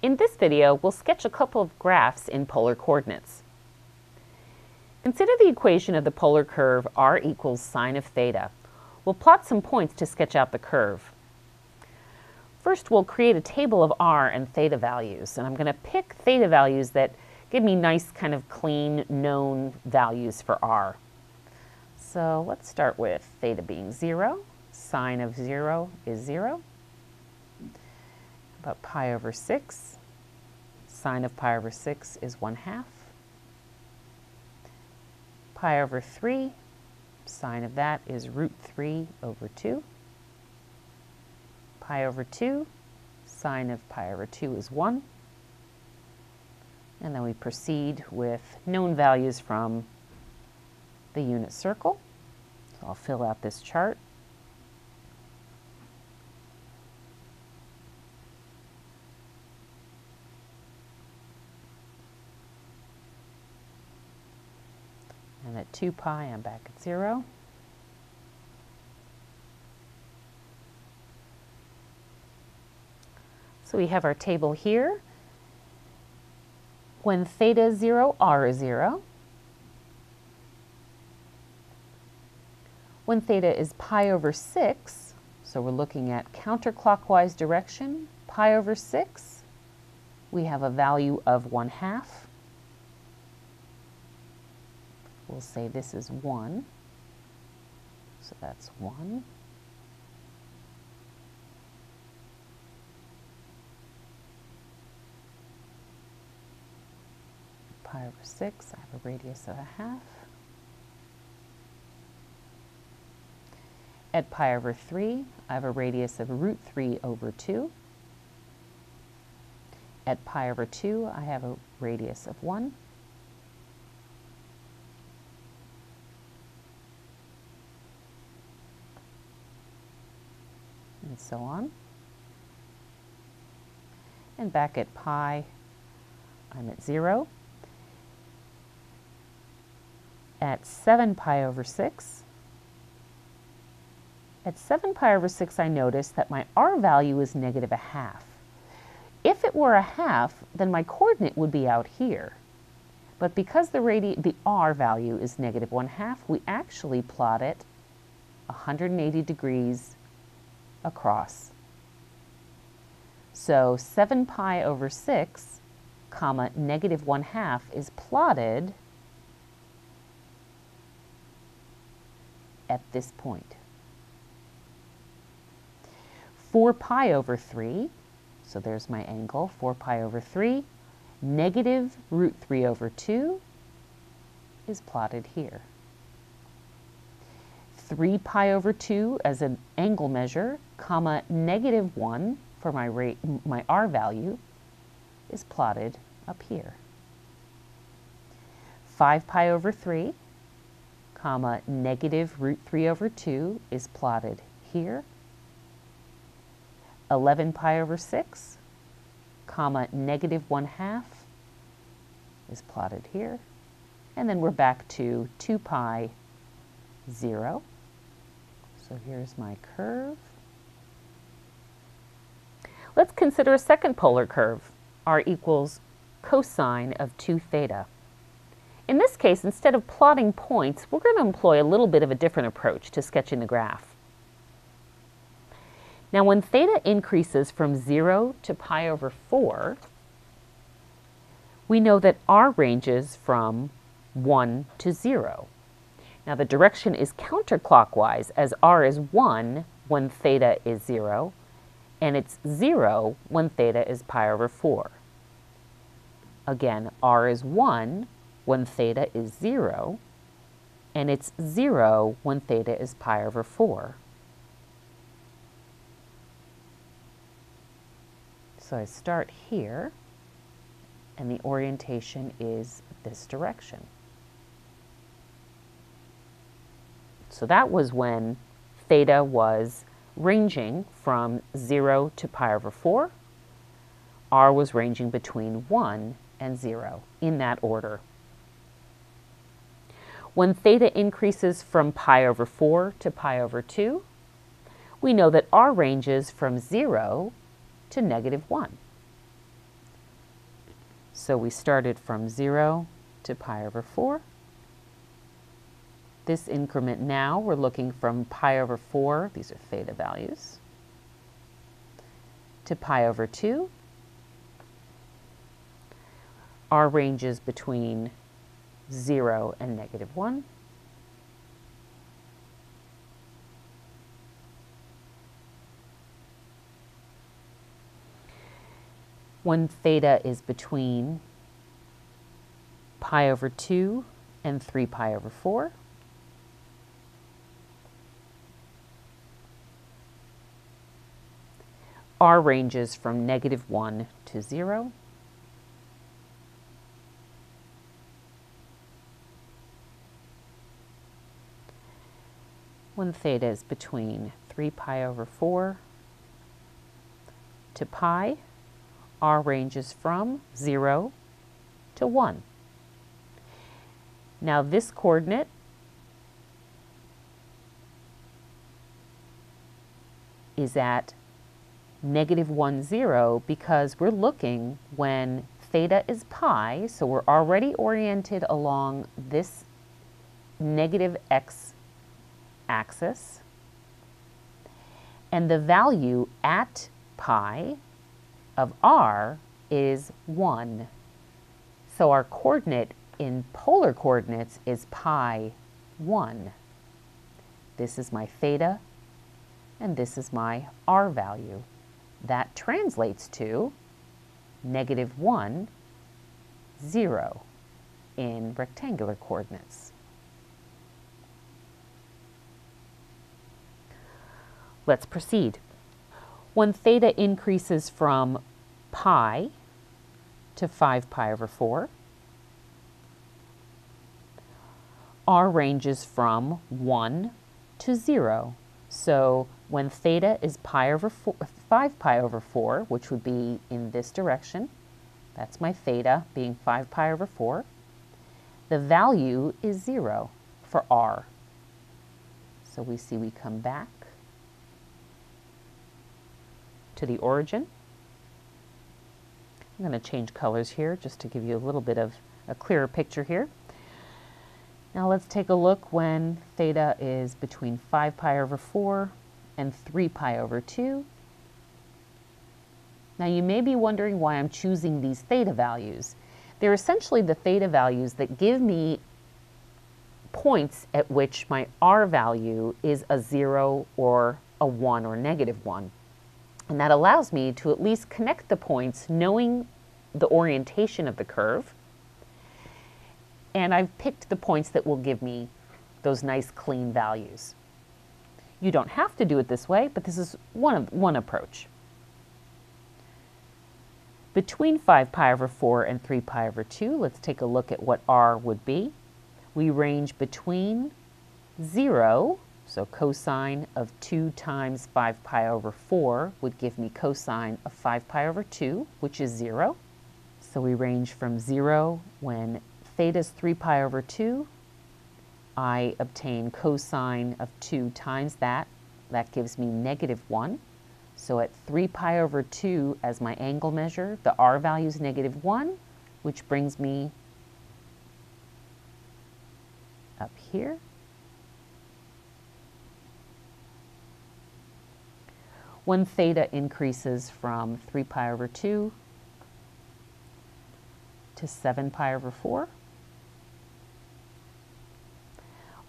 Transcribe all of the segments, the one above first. In this video, we'll sketch a couple of graphs in polar coordinates. Consider the equation of the polar curve r equals sine of theta. We'll plot some points to sketch out the curve. First, we'll create a table of r and theta values, and I'm going to pick theta values that give me nice kind of clean known values for r. So let's start with theta being 0, sine of 0 is 0. About pi over 6, sine of pi over 6 is 1/2. Pi over 3, sine of that is root 3 over 2. Pi over 2, sine of pi over 2 is 1. And then we proceed with known values from the unit circle. So I'll fill out this chart. And at 2 pi, I'm back at 0. So we have our table here. When theta is 0, r is 0. When theta is pi over 6, so we're looking at counterclockwise direction, pi over 6, we have a value of 1/2. We'll say this is 1, so that's 1. Pi over 6, I have a radius of 1/2. At pi over 3, I have a radius of root 3 over 2. At pi over 2, I have a radius of 1. And so on. And back at pi, I'm at 0. At 7 pi over 6, I notice that my r value is negative 1/2. If it were 1/2, then my coordinate would be out here. But because the r value is negative 1/2, we actually plot it 180 degrees across. So 7 pi over 6, comma, negative 1/2 is plotted at this point. 4 pi over 3, so there's my angle, 4 pi over 3, negative root 3 over 2 is plotted here. 3 pi over 2 as an angle measure, comma, negative 1 for my r value is plotted up here. 5 pi over 3, comma, negative root 3 over 2 is plotted here. 11 pi over 6, comma, negative 1/2 is plotted here. And then we're back to 2 pi, 0. So here's my curve. Let's consider a second polar curve, r equals cosine of 2 theta. In this case, instead of plotting points, we're going to employ a little bit of a different approach to sketching the graph. Now, when theta increases from 0 to pi over 4, we know that r ranges from 1 to 0. Now, the direction is counterclockwise, as r is 1 when theta is 0, and it's 0 when theta is pi over 4. Again, r is 1 when theta is 0, and it's 0 when theta is pi over 4. So I start here, and the orientation is this direction. So that was when theta was ranging from 0 to pi over 4. R was ranging between 1 and 0, in that order. When theta increases from pi over 4 to pi over 2, we know that r ranges from 0 to negative 1. So we started from 0 to pi over 4. This increment now, we're looking from pi over 4, these are theta values, to pi over 2. Our range is between 0 and negative 1. When theta is between pi over 2 and 3 pi over 4. Our range is from negative 1 to 0. When theta is between 3 pi over 4 to pi, our range is from 0 to 1. Now this coordinate is at negative 1, 0 because we're looking when theta is pi, so we're already oriented along this negative x axis, and the value at pi of r is 1. So our coordinate in polar coordinates is pi 1. This is my theta, and this is my r value. That translates to negative 1, 0 in rectangular coordinates. Let's proceed. When theta increases from pi to 5 pi over 4, our range is from 1 to 0. So when theta is pi over 5 pi over 4, which would be in this direction, that's my theta being 5 pi over 4, the value is 0 for r. So we see we come back to the origin. I'm going to change colors here just to give you a little bit of a clearer picture here. Now let's take a look when theta is between 5 pi over 4 and 3 pi over 2. Now you may be wondering why I'm choosing these theta values. They're essentially the theta values that give me points at which my r value is a 0 or a 1 or negative 1. And that allows me to at least connect the points knowing the orientation of the curve. And I've picked the points that will give me those nice clean values. You don't have to do it this way, but this is one approach. Between 5 pi over 4 and 3 pi over 2, let's take a look at what r would be. We range between 0, so cosine of 2 times 5 pi over 4 would give me cosine of 5 pi over 2, which is 0. So we range from 0 when theta is 3 pi over 2. I obtain cosine of 2 times that. That gives me negative 1. So at 3 pi over 2 as my angle measure, the r value is negative 1, which brings me up here. When theta increases from 3 pi over 2 to 7 pi over 4,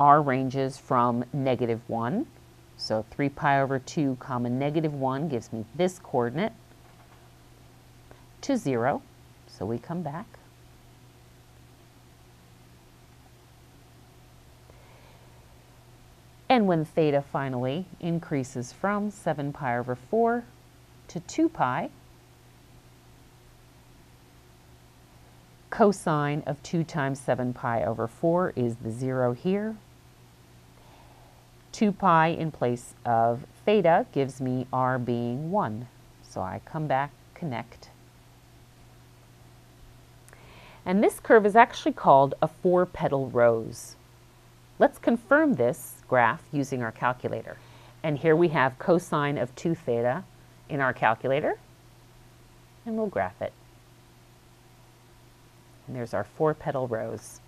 r ranges from negative 1. So 3 pi over 2 comma negative 1 gives me this coordinate to 0. So we come back. And when theta finally increases from 7 pi over 4 to 2 pi, cosine of 2 times 7 pi over 4 is the 0 here. 2 pi in place of theta gives me r being 1. So I come back, connect. And this curve is actually called a 4-petal rose. Let's confirm this graph using our calculator. And here we have cosine of 2 theta in our calculator, and we'll graph it. And there's our 4-petal rose.